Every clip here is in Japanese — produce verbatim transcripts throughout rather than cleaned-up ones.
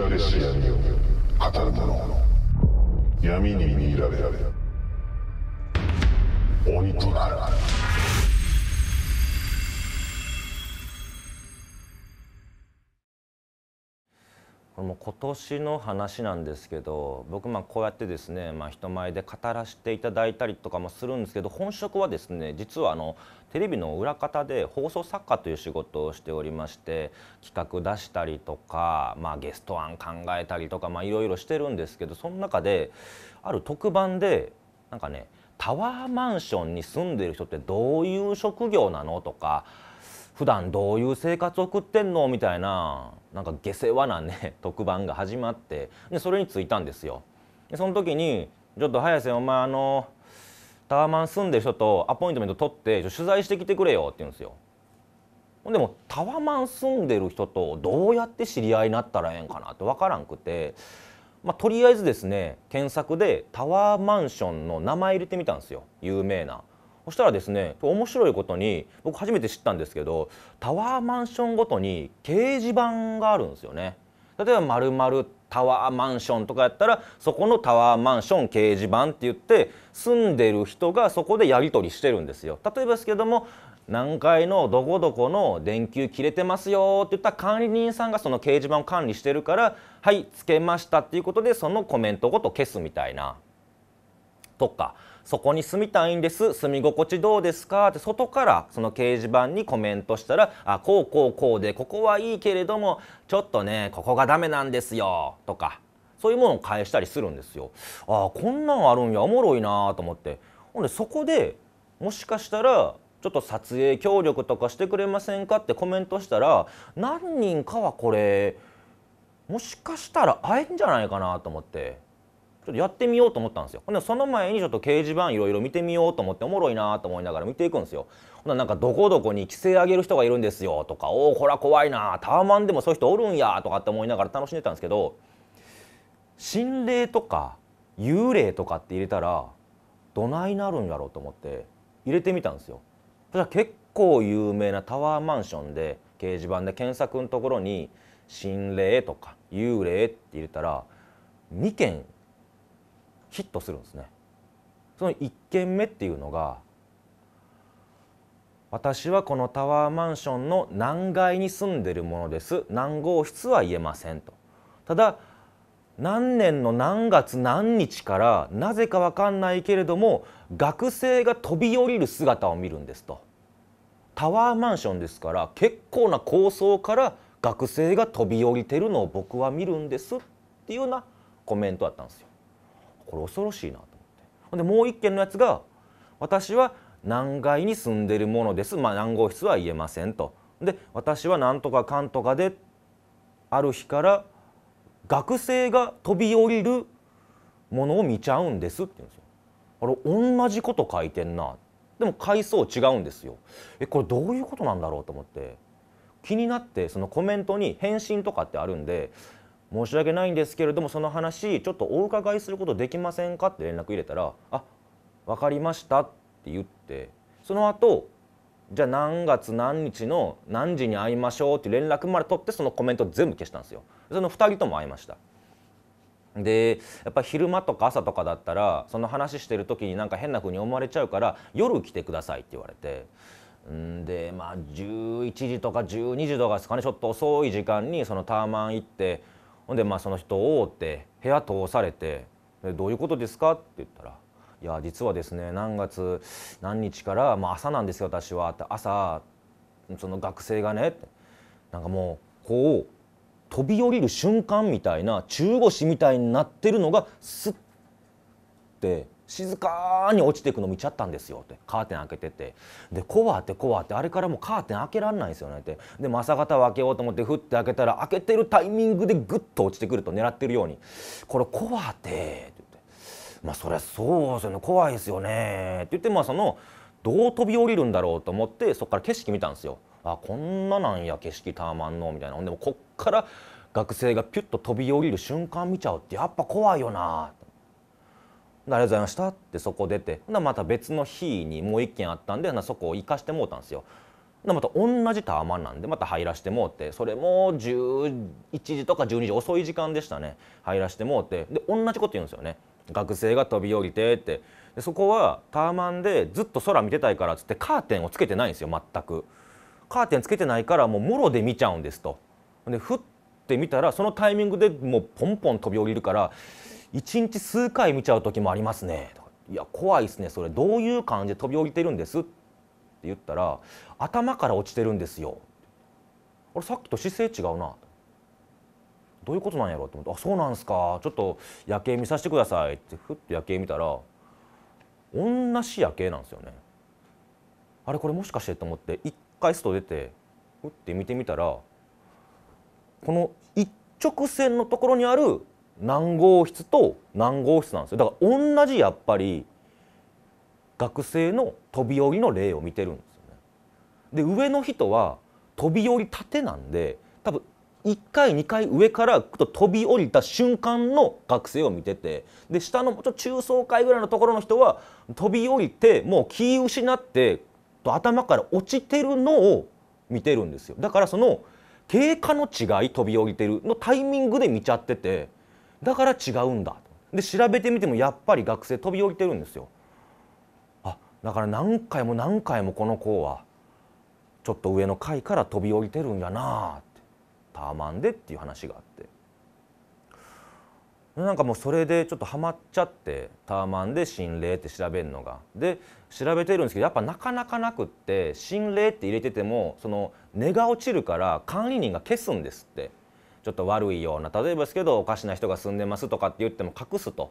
られし闇を語る者の闇に見られられ鬼となる。これも今年の話なんですけど、僕まあこうやってですね、まあ、人前で語らせていただいたりとかもするんですけど、本職はですね、実はあのテレビの裏方で放送作家という仕事をしておりまして、企画出したりとか、まあ、ゲスト案考えたりとかいろいろしてるんですけど、その中である特番でなんかね、タワーマンションに住んでる人ってどういう職業なのとか、普段どういう生活を送ってんのみたいな、なんか下世話なね特番が始まって、でそれに着いたんですよ。でその時に「ちょっと早瀬、お前あのタワマン住んでる人とアポイントメント取って取材してきてくれよ」って言うんですよ。でもタワマン住んでる人とどうやって知り合いになったらええんかなって分からんくて、まあ、とりあえずですね、検索でタワーマンションの名前入れてみたんですよ、有名な。そしたらですね、面白いことに僕初めて知ったんですけど、タワーマンションごとに掲示板があるんですよね。例えば「〇〇タワーマンション」とかやったら、そこのタワーマンション掲示板って言って、住んでる人がそこでやり取りしてるんですよ。例えばですけども、何階のどこどこの電球切れてますよって言ったら、管理人さんがその掲示板を管理してるから「はいつけました」っていうことで、そのコメントごと消すみたいな。とか、そこに住みたいんです、住み心地どうですかって外からその掲示板にコメントしたら、あこうこうこうでここはいいけれどもちょっとねここがダメなんですよとか、そういうものを返したりするんですよ。あこんなんあるんや、おもろいなと思って、ほんでそこでもしかしたらちょっと撮影協力とかしてくれませんかってコメントしたら、何人かはこれもしかしたら会えんじゃないかなと思って、ちょっとやってみようと思ったんですよ。でその前にちょっと掲示板いろいろ見てみようと思って、おもろいなと思いながら見ていくんですよ。ほんなんかどこどこに規制上げる人がいるんですよとか、おおこら怖いな、タワマンでもそういう人おるんやとかって思いながら楽しんでたんですけど、心霊とか幽霊とかって入れたらどないなるんやろうと思って入れてみたんですよ。そしたら結構有名なタワーマンションで掲示板で検索のところに「心霊」とか「幽霊」って入れたらにけんヒットするんですね。そのいっけんめっていうのが、私はこのタワーマンションの何階に住んでるものです、何号室は言えませんと、ただ何年の何月何日からなぜか分かんないけれども学生が飛び降りる姿を見るんですと。タワーマンションですから結構な高層から学生が飛び降りてるのを僕は見るんですっていうようなコメントだったんですよ。これ恐ろしいなと思って、でもう一件のやつが「私は何階に住んでるものです、まあ、何号室は言えません」と。で「私は何とかかんとかである日から学生が飛び降りるものを見ちゃうんです」って言うんですよ。あれ同じこと書いてんな、でも階層違うんですよ。えこれどういうことなんだろうと思って、気になって、そのコメントに返信とかってあるんで、申し訳ないんですけれどもその話ちょっとお伺いすることできませんかって連絡入れたら「あ分かりました」って言って、その後じゃあ何月何日の何時に会いましょうって連絡まで取って、そのコメント全部消したんですよ。そのふたりとも会いました。でやっぱ昼間とか朝とかだったらその話してる時になんか変な風に思われちゃうから「夜来てください」って言われて。でまあじゅういちじとかじゅうにじとかですかね、ちょっと遅い時間にそのタワマン行って、ほんでまあその人を追って部屋通されて「どういうことですか?」って言ったら「いや実はですね、何月何日から、まあ、朝なんですよ私は」って、朝その学生がねってなんかもうこう飛び降りる瞬間みたいな中腰みたいになってるのがスッて静かに落ちていくの見ちゃったんですよってカーテン開けてて、で怖って怖ってあれからもうカーテン開けられないんですよねって、で朝方は開けようと思ってふって開けたら、開けてるタイミングでグッと落ちてくると狙ってるように「これ怖って」って言って「まあそりゃそうですよね、怖いですよね」って言って、まあそのどう飛び降りるんだろうと思ってそこから景色見たんですよ。あこんななんや景色たまんのみたいな。でもこっから学生がピュッと飛び降りる瞬間見ちゃうってやっぱ怖いよなって。「ありがとうございました」ってそこ出て、また別の日にもう一件あったんでそこを行かしてもうたんですよ。また同じターマンなんでまた入らしてもうて、それもじゅういちじとかじゅうにじ遅い時間でしたね、入らしてもうて、で同じこと言うんですよね。学生が飛び降りてって、でそこはターマンでずっと空見てたいからっつってカーテンをつけてないんですよ。全くカーテンつけてないからもうもろで見ちゃうんですと。でふって見たらそのタイミングでもうポンポン飛び降りるからいちにち数回見ちゃう時もありますねとか。いや怖いですね、それどういう感じで飛び降りてるんですって言ったら、頭から落ちてるんですよ。あれさっきと姿勢違うな、どういうことなんやろうと思って、あそうなんすか、ちょっと夜景見させてくださいってふっと夜景見たら同じ夜景なんですよね。あれこれもしかしてと思って一回外出てふって見てみたら、この一直線のところにある何号室と何号室なんですよ。だから同じやっぱり学生の飛び降りの例を見てるんですよね。で上の人は飛び降り縦なんで多分いっかいにかい上から飛び降りた瞬間の学生を見てて、で下のちょ中層階ぐらいのところの人は飛び降りてもう気失って頭から落ちてるのを見てるんですよ。だからその経過の違い、飛び降りてるのタイミングで見ちゃってて、だから違うんだで調べてみてもやっぱり学生飛び降りてるんですよ。あだから何回も何回もこの子はちょっと上の階から飛び降りてるんやなあターマンでっていう話があって、なんかもうそれでちょっとハマっちゃって、ターマンで心霊って調べるのがで調べてるんですけどやっぱなかなかなくって、心霊って入れててもその値が落ちるから管理人が消すんですって。ちょっと悪いような例えばですけどおかしな人が住んでますとかって言っても隠すと、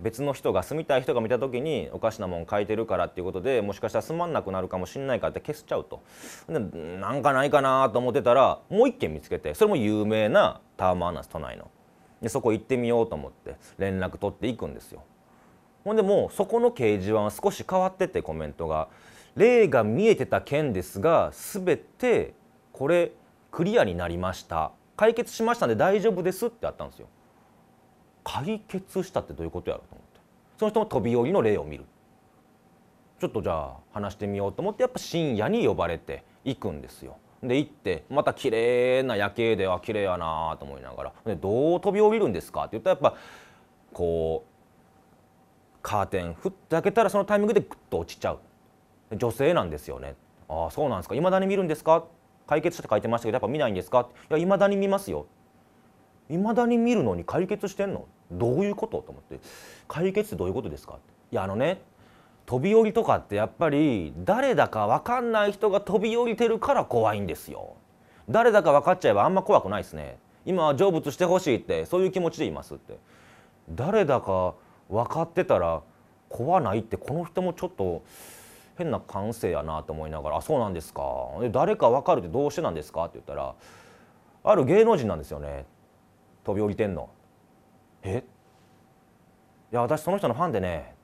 別の人が住みたい人が見た時におかしなもん書いてるからっていうことでもしかしたら住まんなくなるかもしんないからって消しちゃうと。でなんかないかなと思ってたらもう一軒見つけて、それも有名なタワーマンなんです都内の。でそこ行ってみようと思って連絡取っていくんですよ。ほんでもうそこの掲示板は少し変わってて、コメントが「霊が見えてた件ですが全てこれクリアになりました」「解決しましたんで大丈夫です」ってあったんですよ。解決したってどういうことやろうと思って、その人の飛び降りの例を見る、ちょっとじゃあ話してみようと思ってやっぱ深夜に呼ばれて行くんですよ。で行ってまた綺麗な夜景では綺麗やなと思いながら、でどう飛び降りるんですかって言ったらやっぱこうカーテンふって開けたらそのタイミングでグッと落ちちゃう女性なんですよね。ああそうなんですか、いまだに見るんですか、解決したって書いてましたけどやっぱ見ないんですか、いやいまだに見ますよ、いまだに見るのに解決してんのどういうことと思って、解決ってどういうことですか、いやあのね飛び降りとかってやっぱり誰だか分かんない人が飛び降りてるから怖いんですよ。誰だか分かっちゃえばあんま怖くないですね、今は成仏してほしいってそういう気持ちでいますって。誰だか分かってたら怖ないってこの人もちょっと変な感性やなと思いながら、あそうなんですか、で誰か分かるってどうしてなんですかって言ったら、ある芸能人なんですよね飛び降りてんの。えいや私その人のファンでね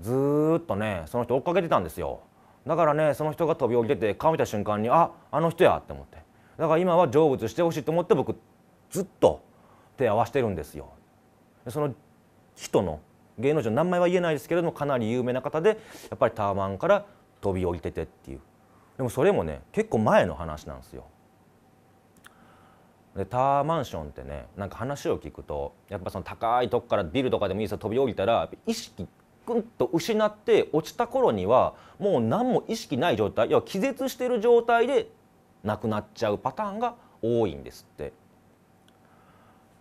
ずーっとねその人追っかけてたんですよ。だからねその人が飛び降りてて顔見た瞬間にああの人やって思って、だから今は成仏してほしいと思って僕ずっと手合わせてるんですよ。その人の芸能人の名前は言えないですけれどもかなり有名な方でやっぱりタワマンから飛び降りててっていう、でもそれもね結構前の話なんですよ。でタワーマンションってねなんか話を聞くとやっぱその高いとこからビルとかでもいいですよ飛び降りたら意識ぐんと失って落ちた頃にはもう何も意識ない状態、要は気絶してる状態で亡くなっちゃうパターンが多いんですって。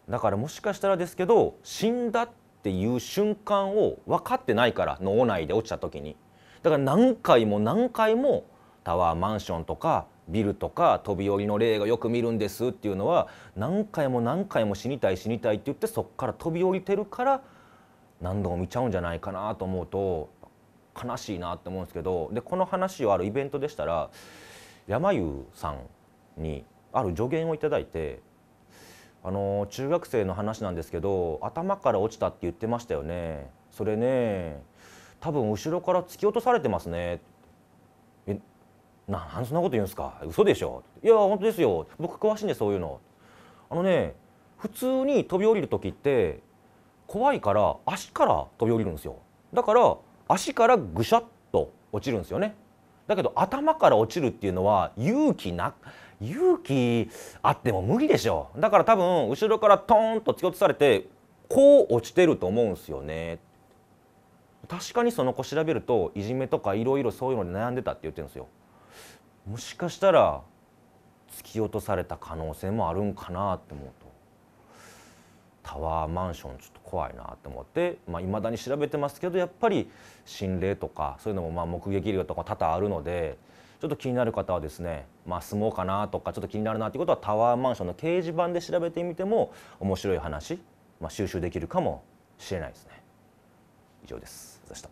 だからもしかしたらですけど死んだっていう瞬間を分かってないから脳内で落ちた時に、だから何回も何回もタワーマンションとかビルとか飛び降りの例がよく見るんですっていうのは何回も何回も死にたい死にたいって言ってそこから飛び降りてるから何度も見ちゃうんじゃないかなと思うと悲しいなって思うんですけど、でこの話をあるイベントでしたら山優さんにある助言をいただいて、あの中学生の話なんですけど頭から落ちたって言ってましたよね、それね多分後ろから突き落とされてますね。な, なんそんなこと言うんですか、嘘でしょ、いや本当ですよ僕詳しいんでそういうの、あのね普通に飛び降りる時って怖いから足から飛び降りるんですよ。だから足からぐしゃっと落ちるんですよね。だけど頭から落ちるっていうのは勇気な勇気あっても無理でしょ。だから多分後ろからトーンと突き落とされてこう落ちてると思うんですよね。確かにその子調べるといじめとかいろいろそういうので悩んでたって言ってるんですよ。もしかしたら突き落とされた可能性もあるんかなって思うと、タワーマンションちょっと怖いなって思って、まあ、未だに調べてますけど、やっぱり心霊とかそういうのもまあ目撃例とか多々あるので、ちょっと気になる方はですね、まあ、住もうかなとかちょっと気になるなってことはタワーマンションの掲示板で調べてみても面白い話、まあ、収集できるかもしれないですね。以上です。でした。